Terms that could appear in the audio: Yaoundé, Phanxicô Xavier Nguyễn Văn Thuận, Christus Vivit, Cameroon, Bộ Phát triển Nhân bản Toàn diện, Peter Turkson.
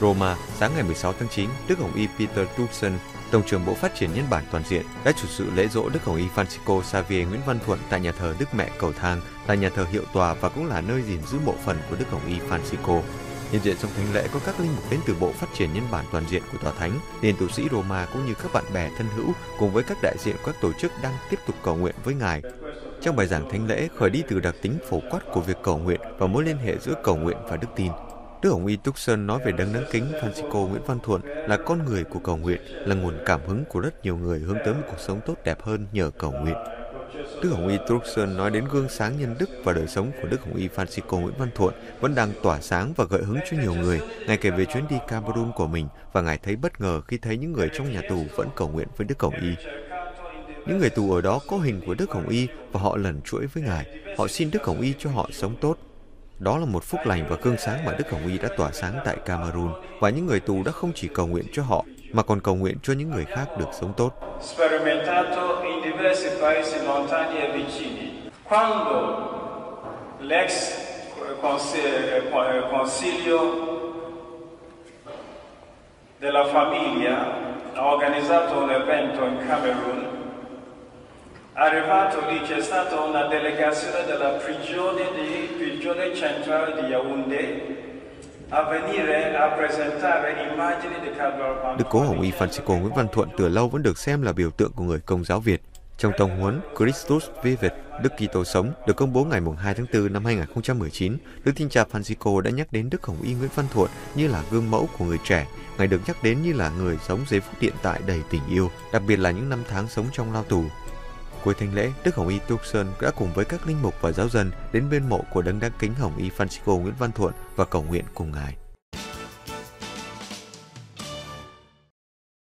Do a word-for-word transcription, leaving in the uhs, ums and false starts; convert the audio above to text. Roma, sáng ngày mười sáu tháng chín, Đức Hồng Y Peter Turkson, Tổng trưởng Bộ Phát triển Nhân bản Toàn diện, đã chủ sự lễ giỗ Đức Hồng Y Phanxicô Xavier Nguyễn Văn Thuận tại nhà thờ Đức Mẹ Cầu Thang, tại nhà thờ Hiệu Tòa và cũng là nơi gìn giữ mộ phần của Đức Hồng Y Phanxicô. Nhân diện trong thánh lễ có các linh mục đến từ Bộ Phát triển Nhân bản Toàn diện của Tòa Thánh, Điền tu sĩ Roma cũng như các bạn bè thân hữu cùng với các đại diện các tổ chức đang tiếp tục cầu nguyện với Ngài. Trong bài giảng thánh lễ khởi đi từ đặc tính phổ quát của việc cầu nguyện và mối liên hệ giữa cầu nguyện và đức tin. Đức Hồng Y Turkson nói về đấng đáng kính Phanxicô Nguyễn Văn Thuận là con người của cầu nguyện, là nguồn cảm hứng của rất nhiều người hướng tới một cuộc sống tốt đẹp hơn nhờ cầu nguyện. Đức Hồng Y Turkson nói đến gương sáng nhân đức và đời sống của Đức Hồng Y Phanxicô Nguyễn Văn Thuận vẫn đang tỏa sáng và gợi hứng cho nhiều người. Ngài kể về chuyến đi Cameroon của mình và Ngài thấy bất ngờ khi thấy những người trong nhà tù vẫn cầu nguyện với Đức Hồng Y. Những người tù ở đó có hình của Đức Hồng Y và họ lần chuỗi với Ngài. Họ xin Đức Hồng Y cho họ sống tốt. Đó là một phúc lành và gương sáng mà Đức Hồng Y đã tỏa sáng tại Cameroon, và những người tù đã không chỉ cầu nguyện cho họ mà còn cầu nguyện cho những người khác được sống tốt. Arrivato lì c'è stata una delegazione della prigione di prigione centrale di Yaoundé a venire a presentare immagini di Calvary. Đức Cố Hồng Y Phanxicô Nguyễn Văn Thuận từ lâu vẫn được xem là biểu tượng của người Công giáo Việt. Trong tông huấn Christus Vivit, Đức Kitô sống, được công bố ngày hai tháng tư năm hai nghìn không trăm mười chín, Đức Thánh Cha Phanxicô đã nhắc đến Đức Hồng Y Nguyễn Văn Thuận như là gương mẫu của người trẻ. Ngài được nhắc đến như là người sống giây phút hiện tại đầy tình yêu, đặc biệt là những năm tháng sống trong lao tù. Cuối thánh lễ, Đức Hồng Y Turkson đã cùng với các linh mục và giáo dân đến bên mộ của đấng đáng kính Hồng Y Phanxicô Nguyễn Văn Thuận và cầu nguyện cùng Ngài.